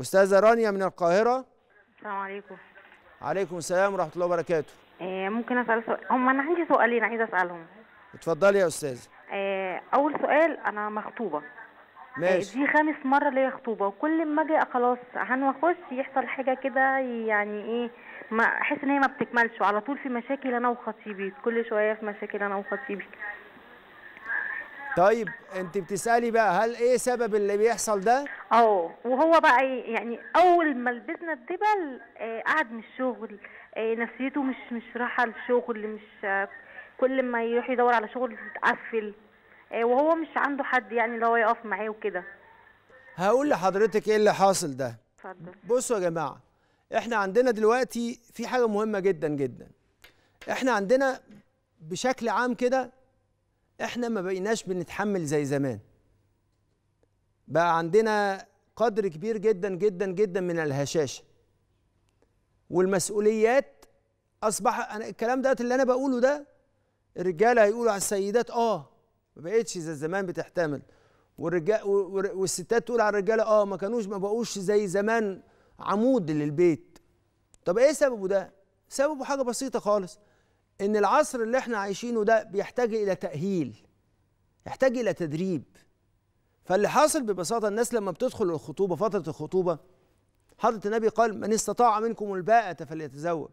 أستاذة رانيا من القاهرة. السلام عليكم. عليكم السلام ورحمة الله وبركاته. ممكن أسأل سؤال؟ هم أنا عندي سؤالين عايزة أسألهم. اتفضلي يا أستاذة. أول سؤال، أنا مخطوبة. ماشي. دي خامس مرة ليا خطوبة، وكل ما أجي خلاص هنخش يحصل حاجة كده، يعني إيه، ما أحس إن هي ما بتكملش، وعلى طول في مشاكل أنا وخطيبي، كل شوية في مشاكل أنا وخطيبي. طيب انت بتسالي بقى هل ايه سبب اللي بيحصل ده؟ وهو بقى يعني اول ما لبسنا الدبل قعد من الشغل، نفسيته مش راحه للشغل، مش كل ما يروح يدور على شغل تتقفل، وهو مش عنده حد يعني اللي هو يقف معاه وكده. هقول لحضرتك ايه اللي حاصل ده. اتفضل. بصوا يا جماعه، احنا عندنا دلوقتي في حاجه مهمه جدا جدا. احنا عندنا بشكل عام كده احنا ما بقيناش بنتحمل زي زمان. بقى عندنا قدر كبير جدا جدا جدا من الهشاشة والمسؤوليات. اصبح الكلام ده اللي انا بقوله ده الرجاله هيقولوا على السيدات ما بقتش زي زمان بتحتمل، والرجال والستات تقول على الرجاله ما بقوش زي زمان عمود للبيت. طب ايه سببه ده؟ سببه حاجه بسيطه خالص، إن العصر اللي احنا عايشينه ده بيحتاج إلى تأهيل، يحتاج إلى تدريب. فاللي حاصل ببساطة، الناس لما بتدخل الخطوبة، فترة الخطوبة، حضرة النبي قال من استطاع منكم الباءة فليتزوج.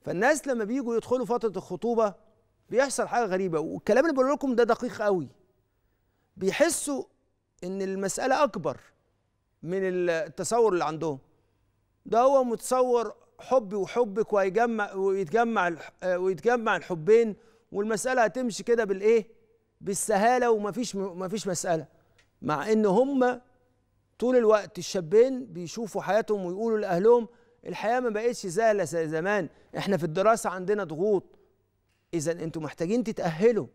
فالناس لما بيجوا يدخلوا فترة الخطوبة بيحصل حاجة غريبة، والكلام اللي بقول لكم ده دقيق قوي. بيحسوا إن المسألة أكبر من التصور اللي عندهم. ده هو متصور حبي وحبك ويتجمع الحبين، والمسألة هتمشي كده بالايه؟ بالسهالة، ومفيش مسألة. مع ان هم طول الوقت الشابين بيشوفوا حياتهم ويقولوا لأهلهم الحياة ما بقتش سهلة زي زمان، احنا في الدراسة عندنا ضغوط. إذا انتوا محتاجين تتأهلوا.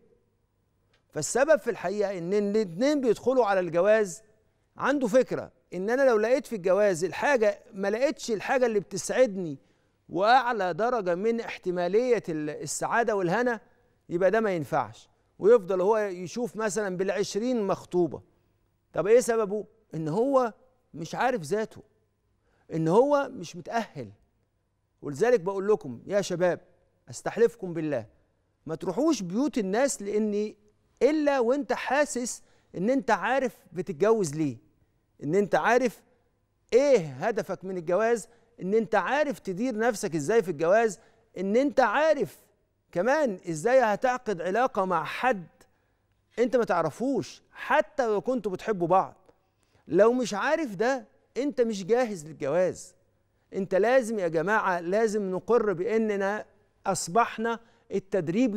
فالسبب في الحقيقة ان الاتنين بيدخلوا على الجواز عنده فكرة ان انا لو لقيت في الجواز الحاجه، ما لقيتش الحاجه اللي بتسعدني واعلى درجه من احتماليه السعاده والهنا، يبقى ده ما ينفعش. ويفضل هو يشوف مثلا بال20 مخطوبه. طب ايه سببه؟ ان هو مش عارف ذاته، ان هو مش متاهل. ولذلك بقول لكم يا شباب، استحلفكم بالله ما تروحوش بيوت الناس، لاني الا وانت حاسس ان انت عارف بتتجوز ليه، ان انت عارف ايه هدفك من الجواز، ان انت عارف تدير نفسك ازاي في الجواز، ان انت عارف كمان ازاي هتعقد علاقة مع حد انت ما تعرفوش حتى لو كنتوا بتحبوا بعض. لو مش عارف ده انت مش جاهز للجواز. انت لازم يا جماعة، لازم نقر باننا اصبحنا التدريب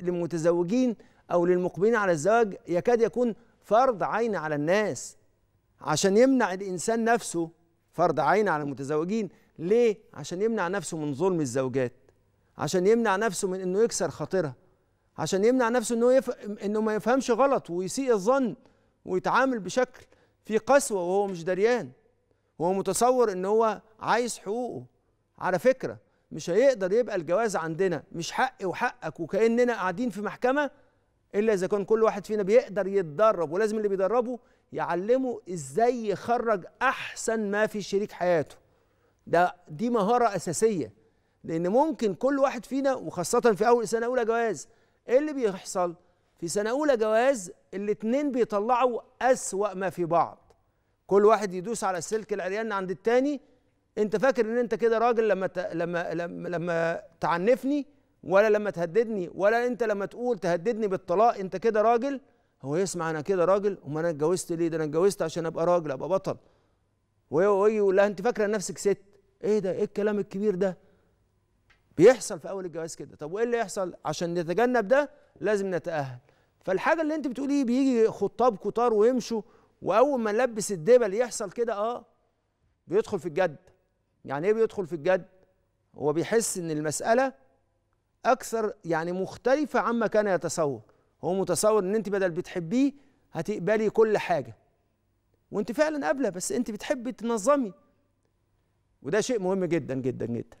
للمتزوجين او للمقبلين على الزواج يكاد يكون فرض عين على الناس، عشان يمنع الإنسان نفسه، فرض عين على المتزوجين. ليه؟ عشان يمنع نفسه من ظلم الزوجات، عشان يمنع نفسه من إنه يكسر خاطرها، عشان يمنع نفسه إنه ما يفهمش غلط ويسيء الظن ويتعامل بشكل فيه قسوة وهو مش دريان، وهو متصور إن هو عايز حقوقه. على فكرة مش هيقدر يبقى الجواز عندنا مش حقي وحقك وكأننا قاعدين في محكمة، إلا إذا كان كل واحد فينا بيقدر يتدرب. ولازم اللي بيدربه يعلمه ازاي يخرج احسن ما في شريك حياته. دي مهارة اساسية، لان ممكن كل واحد فينا، وخاصة في اول سنة اولى جواز، ايه اللي بيحصل؟ في سنة اولى جواز الاتنين بيطلعوا اسوأ ما في بعض، كل واحد يدوس على السلك العريان عند التاني. انت فاكر ان انت كده راجل لما تعنفني، ولا لما تهددني، ولا انت لما تقول تهددني بالطلاق انت كده راجل. هو يسمع انا كده راجل؟ امال انا اتجوزت ليه؟ ده انا اتجوزت عشان ابقى راجل، ابقى بطل. وهي يقول لها انت فاكره نفسك ست؟ ايه ده؟ ايه الكلام الكبير ده؟ بيحصل في اول الجواز كده. طب وايه اللي يحصل؟ عشان نتجنب ده لازم نتاهل. فالحاجه اللي انت بتقوليه، بيجي خطاب كتار ويمشوا، واول ما نلبس الدبل يحصل كده بيدخل في الجد. يعني ايه بيدخل في الجد؟ هو بيحس ان المساله اكثر، يعني مختلفه عما كان يتصور. هو متصور ان انت بدل بتحبيه هتقبلي كل حاجه، وانت فعلا قابله، بس انت بتحبي تنظمي، وده شيء مهم جدا جدا جدا.